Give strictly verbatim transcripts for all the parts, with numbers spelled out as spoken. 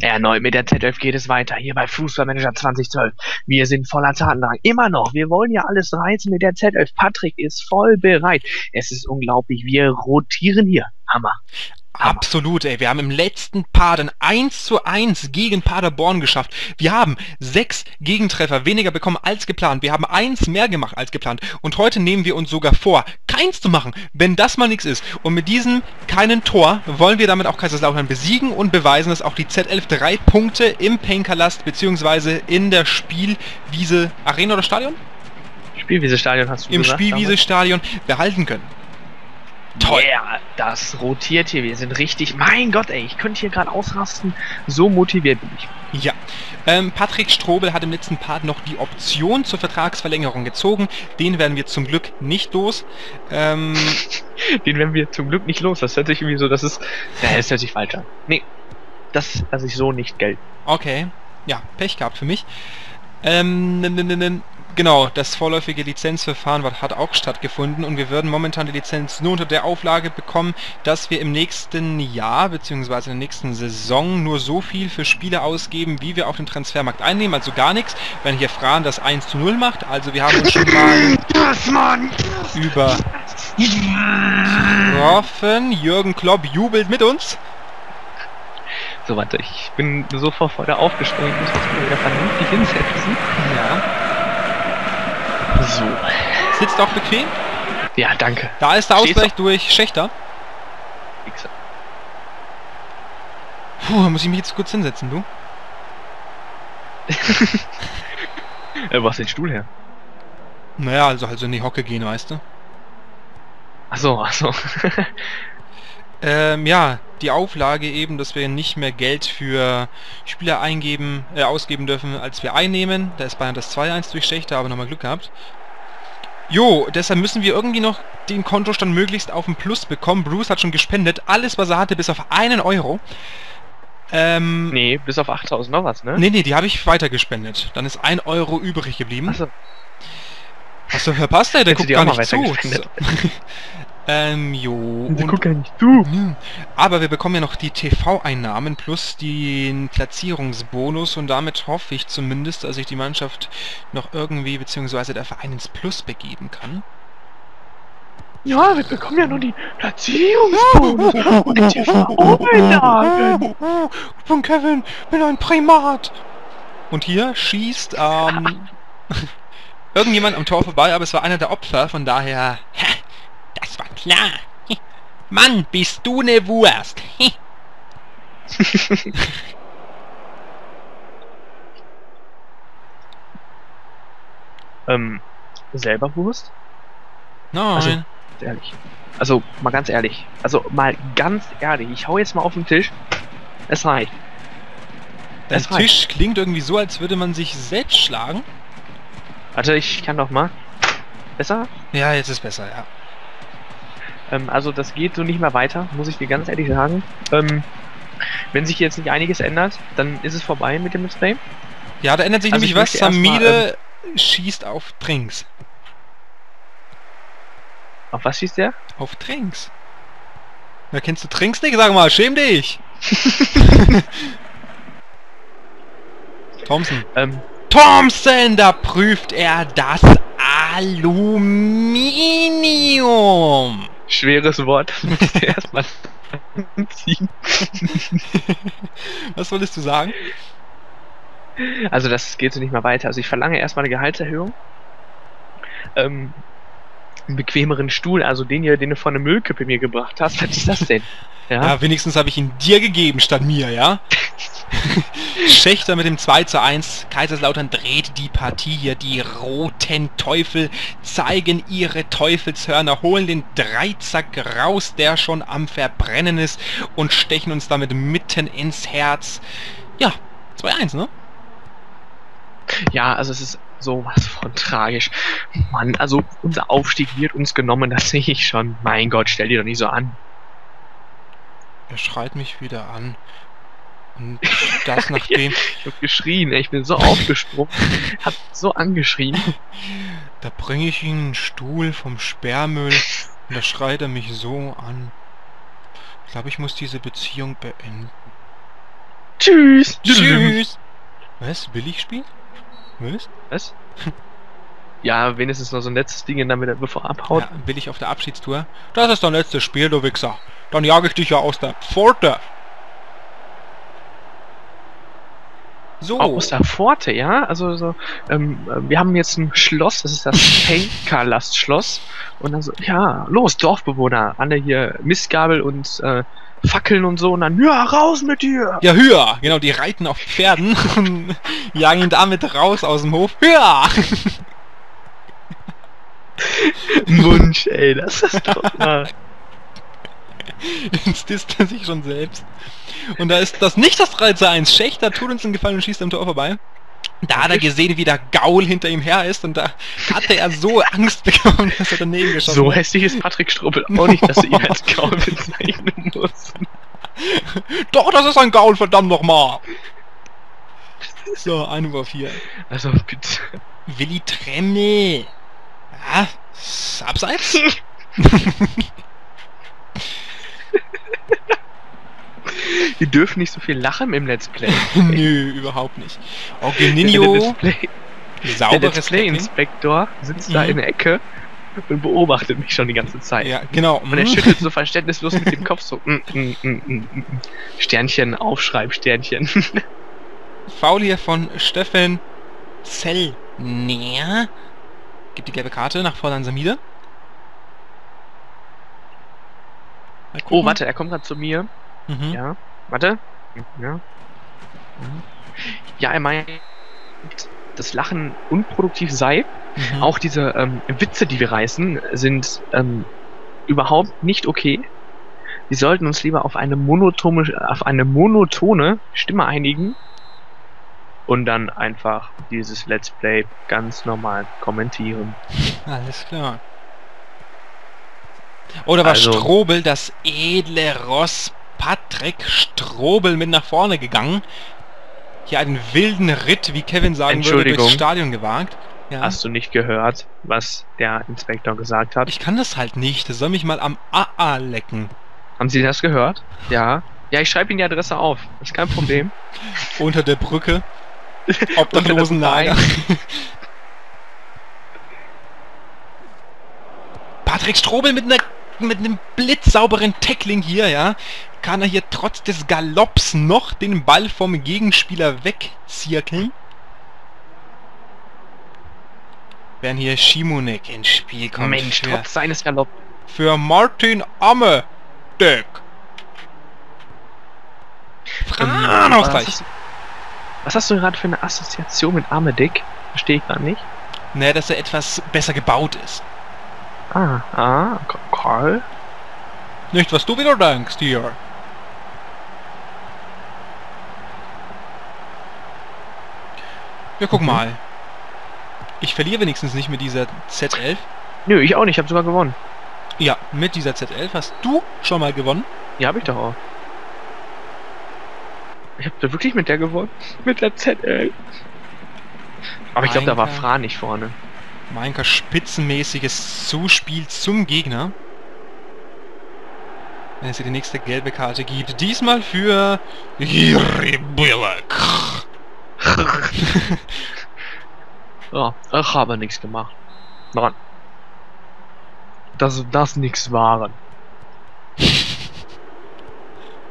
Erneut mit der Z elf geht es weiter, hier bei Fußballmanager zwanzig zwölf. Wir sind voller Tatendrang, immer noch, wir wollen ja alles reißen mit der Z elf. Patrick ist voll bereit, es ist unglaublich, wir rotieren hier, Hammer. Absolut, ey. Wir haben im letzten Part ein eins zu eins gegen Paderborn geschafft. Wir haben sechs Gegentreffer weniger bekommen als geplant. Wir haben eins mehr gemacht als geplant. Und heute nehmen wir uns sogar vor, keins zu machen, wenn das mal nichts ist. Und mit diesem keinen Tor wollen wir damit auch Kaiserslautern besiegen und beweisen, dass auch die Z elf drei Punkte im Penkerlast bzw. in der Spielwiese Arena oder Stadion? Spielwiese Stadion hast du Im gesagt. Im Spielwiese Stadion behalten können. Toll. Yeah, das rotiert hier. Wir sind richtig... Mein Gott, ey, ich könnte hier gerade ausrasten. So motiviert bin ich. Ja. Ähm, Patrick Strobel hat im letzten Part noch die Option zur Vertragsverlängerung gezogen. Den werden wir zum Glück nicht los. Ähm, Den werden wir zum Glück nicht los. Das hört sich irgendwie so... Das ist... Naja, das hört sich falsch an. Nee. Das lasse ich so nicht gelten. Okay. Ja, Pech gehabt für mich. Ähm... Genau, das vorläufige Lizenzverfahren hat auch stattgefunden und wir würden momentan die Lizenz nur unter der Auflage bekommen, dass wir im nächsten Jahr bzw. in der nächsten Saison nur so viel für Spieler ausgeben, wie wir auf dem Transfermarkt einnehmen, also gar nichts, wenn hier Fran das eins zu null macht. Also wir haben uns schon mal über getroffen. Jürgen Klopp jubelt mit uns. So, warte, ich bin so vor Freude aufgestellt, ich muss das mal wieder vernünftig hinsetzen. Ja. So. Sitzt auch bequem? Ja, danke. Da ist der Ausgleich durch Schächter. Puh, da muss ich mich jetzt kurz hinsetzen, du? Wo hast du den Stuhl her? Naja, also halt so in die Hocke gehen, weißt du? Achso, achso. ähm, ja, die Auflage eben, dass wir nicht mehr Geld für Spieler eingeben, äh, ausgeben dürfen, als wir einnehmen. Da ist Bayern das zwei eins durch Schächter, aber nochmal Glück gehabt. Jo, deshalb müssen wir irgendwie noch den Kontostand möglichst auf den Plus bekommen. Bruce hat schon gespendet, alles was er hatte, bis auf einen Euro. Ähm, nee, bis auf achttausend noch was, ne? Nee, nee, die habe ich weiter gespendet. Dann ist ein Euro übrig geblieben. Achso. Hast du verpasst, der, der guckt gar nicht zu. Ähm, jo. Ich guck ja nicht zu. Aber wir bekommen ja noch die T V-Einnahmen plus den Platzierungsbonus und damit hoffe ich zumindest, dass ich die Mannschaft noch irgendwie beziehungsweise der Verein ins Plus begeben kann. Ja, wir bekommen ja nur die Platzierungsbonus und die T V-Einnahmen. Ich bin Kevin, bin ein Primat. Und hier schießt, ähm... irgendjemand am Tor vorbei, aber es war einer der Opfer, von daher... Das war klar. Mann, bist du ne Wurst. ähm, selber Wurst? Nein. Also, ehrlich. Also, mal ganz ehrlich. Also, mal ganz ehrlich. Ich hau jetzt mal auf den Tisch. Es reicht. Der Tisch klingt irgendwie so, als würde man sich selbst schlagen. Warte, ich kann doch mal. Besser? Ja, jetzt ist besser, ja. Also das geht so nicht mehr weiter, muss ich dir ganz ehrlich sagen. Ähm, wenn sich jetzt nicht einiges ändert, dann ist es vorbei mit dem Display. Ja, da ändert sich also nämlich was. Samide ähm, schießt auf Trinks. Auf was schießt der? Auf Trinks. Na, kennst du Trinks nicht? Sag mal, schäm dich! Thomson. Ähm. Thomson, da prüft er das Aluminium. Schweres Wort. Erstmal anziehen. Was wolltest du sagen? Also das geht so nicht mehr weiter. Also ich verlange erstmal eine Gehaltserhöhung. Ähm, einen bequemeren Stuhl, also den hier, den du von der Müllkippe mir gebracht hast. Was ist das denn? Ja, ja wenigstens habe ich ihn dir gegeben, statt mir, ja? Schächter mit dem zwei zu eins. Kaiserslautern dreht die Partie hier. Die roten Teufel zeigen ihre Teufelshörner, holen den Dreizack raus, der schon am Verbrennen ist und stechen uns damit mitten ins Herz. Ja, zwei eins, ne? Ja, also es ist sowas von tragisch. Mann, also unser Aufstieg wird uns genommen, das sehe ich schon. Mein Gott, stell dir doch nicht so an. Er schreit mich wieder an. Und das nachdem... Ich hab geschrien, ey. Ich bin so aufgesprungen, hab so angeschrien. Da bringe ich ihm einen Stuhl vom Sperrmüll und da schreit er mich so an. Ich glaube, ich muss diese Beziehung beenden. Tschüss. Tschüss. Was? Billigspiel? Was? Was? Ja, wenigstens noch so ein letztes Ding, damit er bevor er abhaut. Ja, billig auf der Abschiedstour. Das ist dein letztes Spiel, du Wichser. Dann jage ich dich ja aus der Pforte. So. Oh, aus der Pforte, ja? Also, so, ähm, wir haben jetzt ein Schloss, das ist das Penkerlastschloss. Und dann so, ja, los, Dorfbewohner. Alle hier Mistgabel und äh, Fackeln und so. Und dann, ja, raus mit dir. Ja, höher. Genau, die reiten auf Pferden und jagen ihn damit raus aus dem Hof. Höher. Wunsch, ey, das ist doch mal. Jetzt disst er sich schon selbst. Und da ist das nicht das drei zu eins. Schächter tut uns einen Gefallen und schießt am Tor vorbei. Da hat er gesehen, wie der Gaul hinter ihm her ist, und da hatte er so Angst bekommen, dass er daneben geschossen so hat. So hässlich ist Patrick Strobel auch nicht, dass du ihn als Gaul bezeichnen musst. Doch, das ist ein Gaul, verdammt nochmal! So, ein Uhr vier. Also, bitte. Willi Tremmel. Ja, abseits? Wir dürfen nicht so viel lachen im Let's Play. Nö, überhaupt nicht. Auch Geninio, der Let's Play-Inspektor, sitzt mhm. da in der Ecke und beobachtet mich schon die ganze Zeit. Ja, genau. Und er schüttelt so verständnislos mit dem Kopf so mm, mm, mm, mm, mm. Sternchen, Aufschreib, Sternchen. Foul hier von Steffen Zellner. Gibt die gelbe Karte nach vorne an Samide. Oh, warte, er kommt gerade zu mir. Mhm. Ja, warte. Ja. ja, er meint, dass Lachen unproduktiv sei. Mhm. Auch diese ähm, Witze, die wir reißen, sind ähm, überhaupt nicht okay. Wir sollten uns lieber auf eine, monotone, auf eine monotone Stimme einigen und dann einfach dieses Let's Play ganz normal kommentieren. Alles klar. Oder war also, Strobel, das edle Ross Patrick Strobel, mit nach vorne gegangen. Hier einen wilden Ritt, wie Kevin sagen würde, durchs Stadion gewagt. Ja. Hast du nicht gehört, was der Inspektor gesagt hat? Ich kann das halt nicht. Das soll mich mal am A A lecken. Haben Sie das gehört? Ja. Ja, ich schreibe Ihnen die Adresse auf. Das ist kein Problem. Unter der Brücke. Obdachlosenlager. Patrick Strobel mit einer mit einem blitzsauberen Tackling hier, ja, kann er hier trotz des Galopps noch den Ball vom Gegenspieler wegzirkeln. Während hier Shimonek ins Spiel kommt. Mensch, für, trotz seines Galopps. Für Martin Amedick. Fran ähm, Ausgleich. Was, was hast du gerade für eine Assoziation mit Amedick? Verstehe ich gar nicht. Naja, dass er etwas besser gebaut ist. Ah, ah, Karl. Nicht, was du wieder denkst hier. Ja, guck mhm. mal. Ich verliere wenigstens nicht mit dieser Z elf. Nö, ich auch nicht, ich habe sogar gewonnen. Ja, mit dieser Z elf hast du schon mal gewonnen. Ja, habe ich doch auch. Ich habe da wirklich mit der gewonnen. Mit der Z elf. Aber ich glaube, da war Fra nicht vorne. Meinker spitzenmäßiges Zuspiel zum Gegner. Wenn es hier die nächste gelbe Karte gibt. Diesmal für Yuriy Bulakh. Ja, ich habe nichts gemacht. Nein. Dass das nichts waren.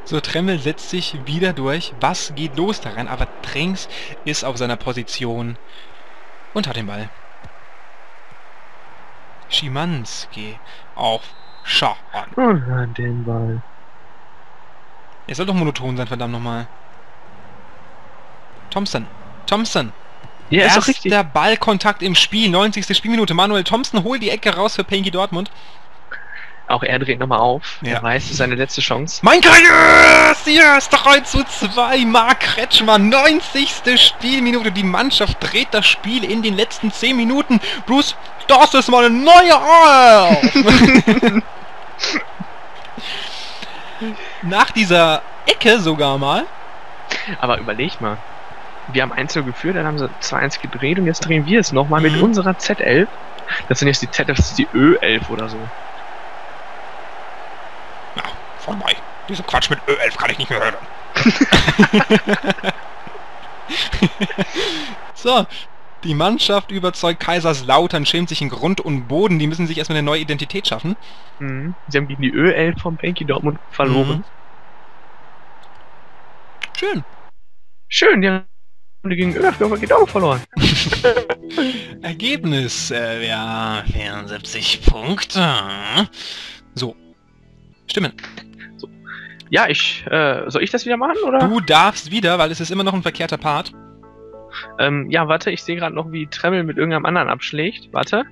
So, Tremmel setzt sich wieder durch. Was geht los daran? Aber Trinks ist auf seiner Position und hat den Ball. Schimanski auf Schau an. Und an den Ball. Es soll doch monoton sein, verdammt nochmal. Thomson. Thomson. Ja, erster ist doch richtig. Ballkontakt im Spiel. neunzigste Spielminute. Manuel Thomson holt die Ecke raus für Panky Dortmund. Auch er dreht nochmal auf. Ja. Er weiß, es ist seine letzte Chance. Mein Gott, yes! Yes! drei zu zwei. Marc Kretschmann, neunzigste Spielminute. Die Mannschaft dreht das Spiel in den letzten zehn Minuten. Bruce, das ist mal eine neue Olthoff! Nach dieser Ecke sogar mal. Aber überleg mal. Wir haben eins zu null geführt, dann haben sie zwei eins gedreht und jetzt drehen wir es nochmal mhm. mit unserer Z elf. Das sind jetzt die Z elf, das ist die Ö elf oder so. Vorbei. Diesen Quatsch mit Ö elf kann ich nicht mehr hören. So, die Mannschaft überzeugt Kaiserslautern, schämt sich in Grund und Boden. Die müssen sich erstmal eine neue Identität schaffen. Mhm. Sie haben gegen die Ö-Elf vom Panky Dortmund verloren. Mhm. Schön. Schön, die haben gegen Ö-Elf auch verloren. Ergebnis, äh, ja, vierundsiebzig Punkte. So. Stimmen. So. Ja, ich, äh, soll ich das wieder machen, oder? Du darfst wieder, weil es ist immer noch ein verkehrter Part. Ähm, ja, warte, ich sehe gerade noch, wie Tremmel mit irgendeinem anderen abschlägt. Warte.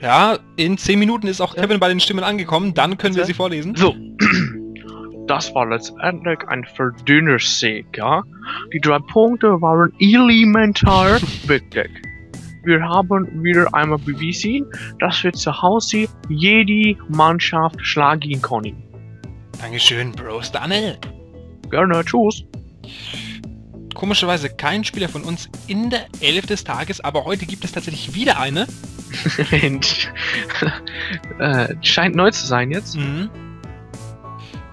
Ja, in zehn Minuten ist auch Kevin ja. bei den Stimmen angekommen, dann können warte. wir sie vorlesen. So. Das war letztendlich ein verdünner Sieg, ja. Die drei Punkte waren elementar wichtig. Wir haben wieder einmal bewiesen, dass wir zu Hause jede Mannschaft schlagen können. Dankeschön, Bruce Darnell. Gerne, tschüss. Komischerweise kein Spieler von uns in der Elf des Tages, aber heute gibt es tatsächlich wieder eine. Mensch. äh, scheint neu zu sein jetzt. Mhm.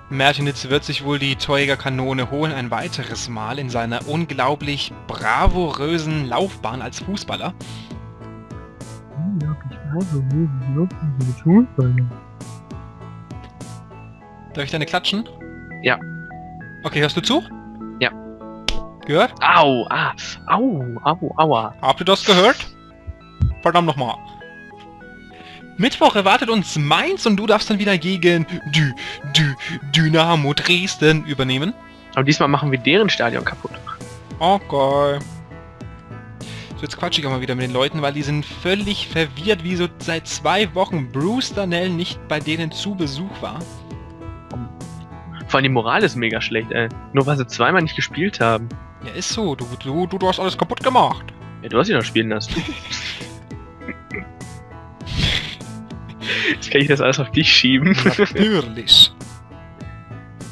Mertinitz wird sich wohl die Torjägerkanone holen, ein weiteres Mal in seiner unglaublich bravourösen Laufbahn als Fußballer. Darf ich deine klatschen? Ja. Okay, hörst du zu? Ja. Gehört? Au, ah, au, au, aua. Habt ihr das gehört? Verdammt nochmal. Mittwoch erwartet uns Mainz und du darfst dann wieder gegen Dü, Dü, Dynamo Dresden übernehmen. Aber diesmal machen wir deren Stadion kaputt. Okay. So, jetzt quatsche ich auch mal wieder mit den Leuten, weil die sind völlig verwirrt, wieso seit zwei Wochen Bruce Darnell nicht bei denen zu Besuch war. Vor allem die Moral ist mega schlecht, ey. Nur weil sie zweimal nicht gespielt haben. Ja, ist so. Du, du, du hast alles kaputt gemacht. Ja, du hast ihn noch spielen lassen. Jetzt kann ich das alles auf dich schieben. Natürlich.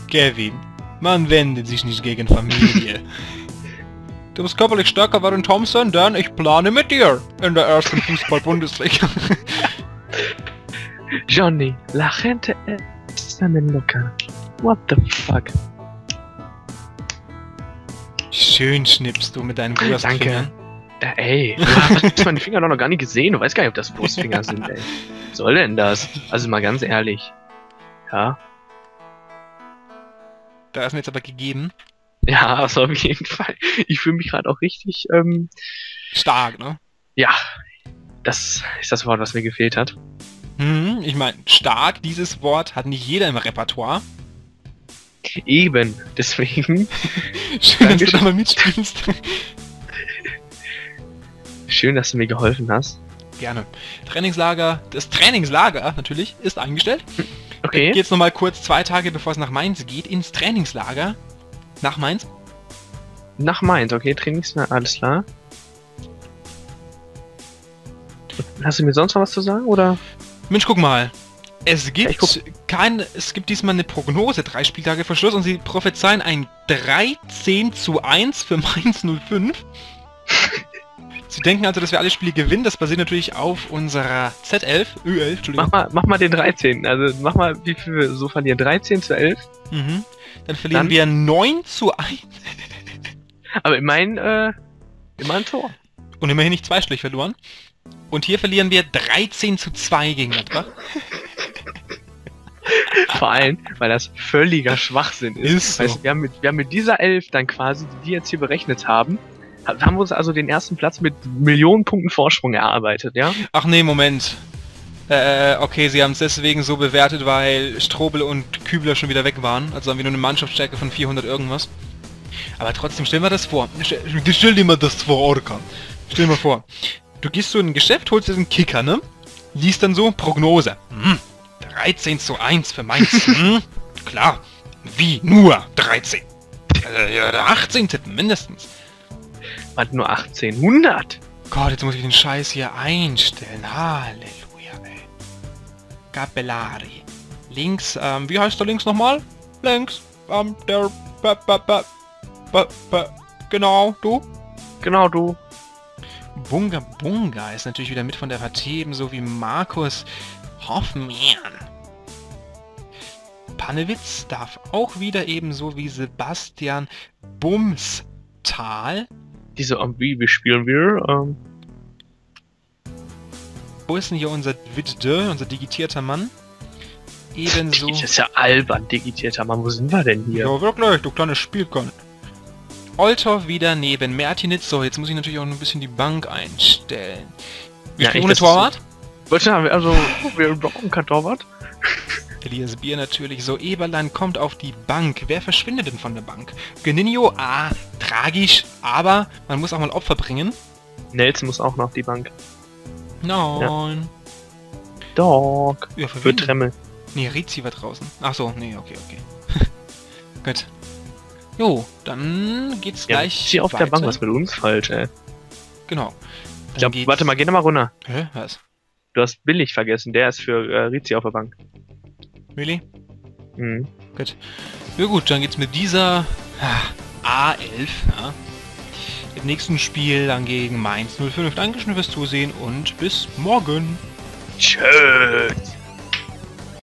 Kevin, man wendet sich nicht gegen Familie. Du bist körperlich stärker als Thomson, denn ich plane mit dir in der ersten Fußball-Bundesliga. Johnny, la gente está loca. What the fuck? Schön schnippst du mit deinen Brustfingern. Danke. Ja, ey, du hast meine Finger doch noch gar nicht gesehen. Du weißt gar nicht, ob das Brustfinger sind, ey. Was soll denn das? Also mal ganz ehrlich. Ja. Da ist mir jetzt aber gegeben. Ja, also auf jeden Fall. Ich fühle mich gerade auch richtig, ähm... stark, ne? Ja. Das ist das Wort, was mir gefehlt hat. Hm, ich meine, stark, dieses Wort hat nicht jeder im Repertoire. Eben, deswegen... Schön, dass du da mal mitspielst. Schön, dass du mir geholfen hast. Gerne. Trainingslager, das Trainingslager natürlich, ist eingestellt. Okay. Dann geht's nochmal kurz zwei Tage, bevor es nach Mainz geht, ins Trainingslager. Nach Mainz? Nach Mainz, okay, Trainingslager, alles klar. Hast du mir sonst noch was zu sagen, oder? Mensch, guck mal. Es gibt, ja, kein, es gibt diesmal eine Prognose, drei Spieltage vor Schluss, und sie prophezeien ein dreizehn zu eins für Mainz null fünf. Sie denken also, dass wir alle Spiele gewinnen. Das basiert natürlich auf unserer Z elf, Ö elf, Entschuldigung. Mach mal, mach mal den dreizehn. Also mach mal, wie viel wir so verlieren. dreizehn zu elf. Mhm. Dann verlieren Dann wir neun zu eins. Aber immerhin, äh, immerhin Tor. Und immerhin nicht zweistellig verloren. Und hier verlieren wir dreizehn zu zwei gegen Gladbach. Vor allem, weil das völliger Schwachsinn ist. ist so. Weißt, wir, haben mit, wir haben mit dieser Elf dann quasi, die wir jetzt hier berechnet haben, haben wir uns also den ersten Platz mit Millionen Punkten Vorsprung erarbeitet, ja? Ach nee, Moment. Äh, okay, sie haben es deswegen so bewertet, weil Strobel und Kübler schon wieder weg waren. Also haben wir nur eine Mannschaftsstärke von vierhundert irgendwas. Aber trotzdem, stell mal das vor. Stell dir mal das vor, Orkan. Stell dir mal vor. Du gehst so in ein Geschäft, holst dir einen Kicker, ne? Liest dann so, Prognose. Hm, dreizehn zu eins für Mainz. Hm, klar. Wie? Nur dreizehn. Äh, achtzehn tippen, mindestens. Hat nur achtzehnhundert. Gott, jetzt muss ich den Scheiß hier einstellen. Halleluja, ey. Capellari. Links, ähm, wie heißt der links nochmal? Links, ähm, der... Ba, ba, ba, ba, ba, genau, du? Genau, du. Bunga Bunga ist natürlich wieder mit von der Partei, ebenso wie Markus Hoffmann. Panewitz darf auch wieder ebenso wie Sebastian Bumstal. Diese Ambibi spielen wir. Ähm. Wo ist denn hier unser Vidde, unser digitierter Mann? Ebenso. Das ist ja albern, digitierter Mann. Wo sind wir denn hier? Ja, wirklich, du kleines Spielkorn. Olthoff wieder neben Mertinitz. So, jetzt muss ich natürlich auch ein bisschen die Bank einstellen. Wir ja, spielen ohne Torwart? Wollte so. Also, wir brauchen kein Torwart. Elias Bier natürlich. So, Eberlein kommt auf die Bank. Wer verschwindet denn von der Bank? Geninio, ah, tragisch, aber man muss auch mal Opfer bringen. Nelson muss auch noch auf die Bank. Nein. Ja. Dog. Ja, für, für Tremmel. Nee, Rizzi war draußen. Ach so, nee, okay, okay. Gut. Jo, dann geht's ja, gleich hier auf weiter. Der Bank, was mit uns falsch, ey. Genau. Ich glaub, warte mal, geh nochmal runter. Hä, was? Du hast Billig vergessen, der ist für äh, Rizzi auf der Bank. Really? Mhm. Gut. Ja gut, dann geht's mit dieser ah, A elf, ja. Im nächsten Spiel dann gegen Mainz null fünf. Dankeschön fürs Zusehen und bis morgen. Tschüss.